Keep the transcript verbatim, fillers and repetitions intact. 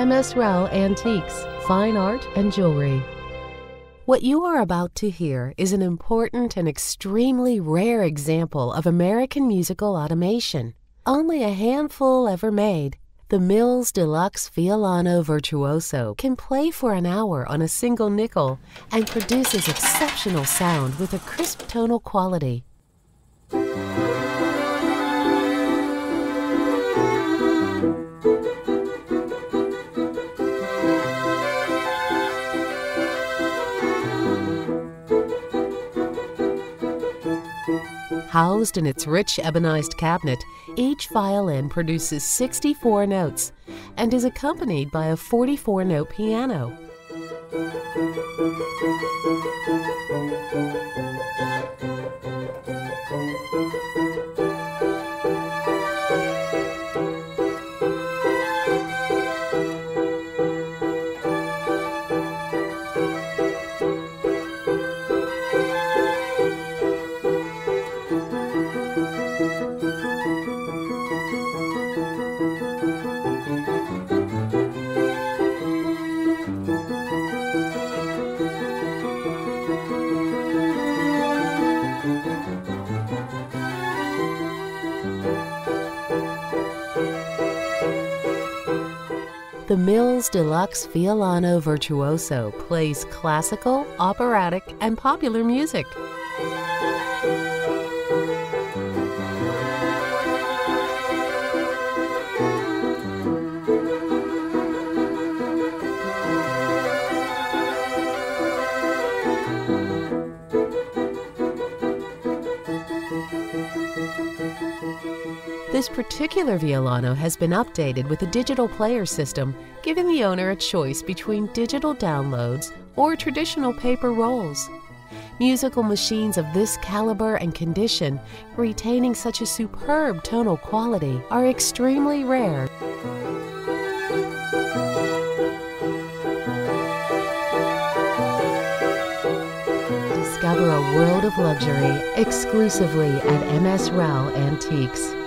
M S Rau Antiques, Fine Art and Jewelry. What you are about to hear is an important and extremely rare example of American musical automation, only a handful ever made. The Mills Deluxe Violano Virtuoso can play for an hour on a single nickel and produces exceptional sound with a crisp tonal quality. Housed in its rich ebonized cabinet, each violin produces sixty-four notes and is accompanied by a forty-four note piano. The Mills Deluxe Violano Virtuoso plays classical, operatic, and popular music. This particular Violano has been updated with a digital player system, giving the owner a choice between digital downloads or traditional paper rolls. Musical machines of this caliber and condition, retaining such a superb tonal quality, are extremely rare. Discover a world of luxury exclusively at M S Rau Antiques.